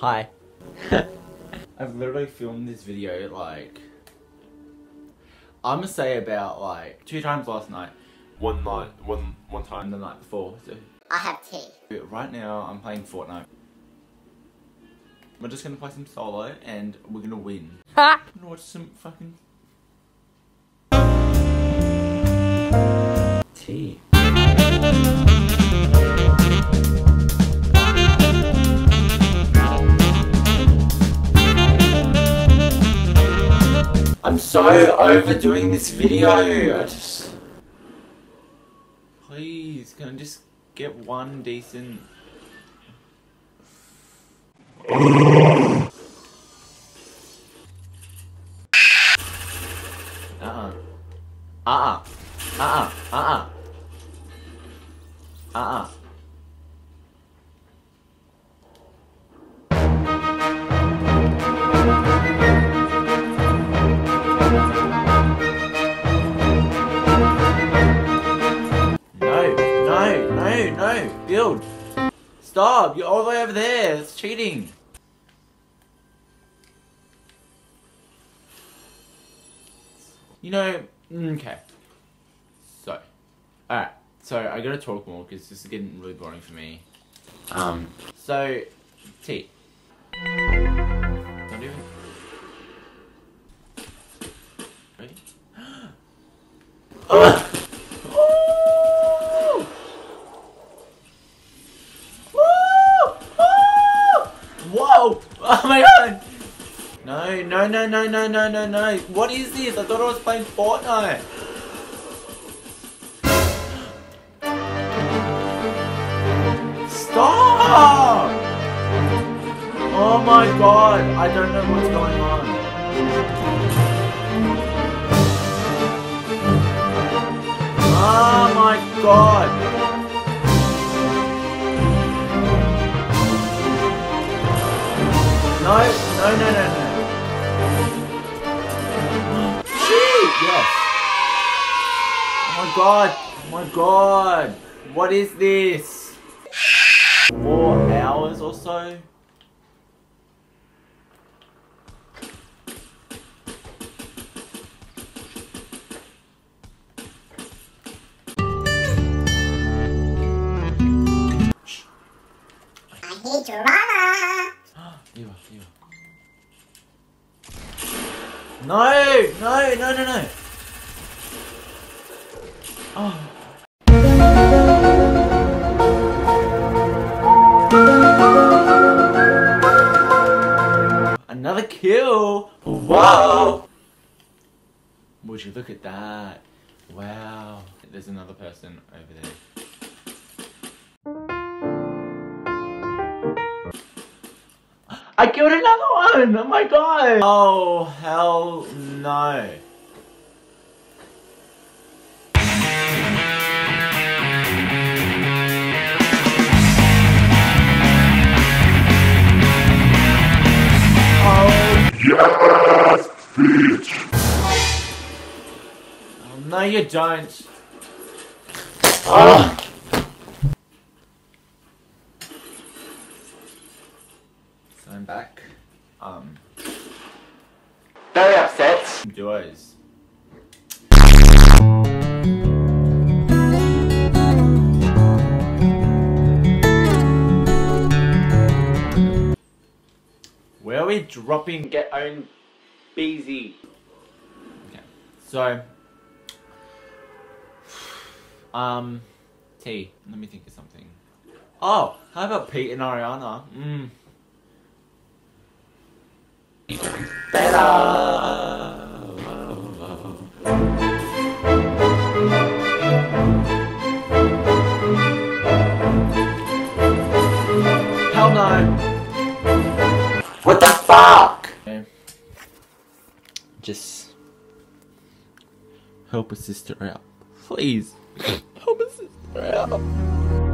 Hi. I've literally filmed this video like, I'm gonna say about like 2 times last night. One time and the night before. So. I have tea. Right now I'm playing Fortnite. We're just gonna play some solo and we're gonna win. Ha! I'm gonna watch some fucking tea. I'm so overdoing this video. I just... Please, can I just get one decent... No, build. Stop, you're all the way over there, it's cheating. You know, okay. So, alright, so I gotta talk more because this is getting really boring for me. So, tea. Not even. Ready? Oh! Oh my god! No, no, no, no, no, no, no, no. What is this? I thought I was playing Fortnite. Stop! Oh my god, I don't know what's going on. Oh my god! No, no, no, no, no. Shoot! Yes. Oh my god. Oh my god. What is this? 4 hours or so? I need drama. You. No! No! No! No! No! Oh. Another kill! Wow! Would you look at that? Wow! There's another person over there. I killed another one! Oh my god! Oh, hell no. Oh. Yes, bitch! Oh, no, you don't. Oh. I'm back. Very upset. Duos. Where are we dropping get own BZ? Okay. So T. Let me think of something. Oh, how about Pete and Ariana? Mmm. Better. Hell no. What the fuck? Okay. Just help a sister out. Please. Help a sister out.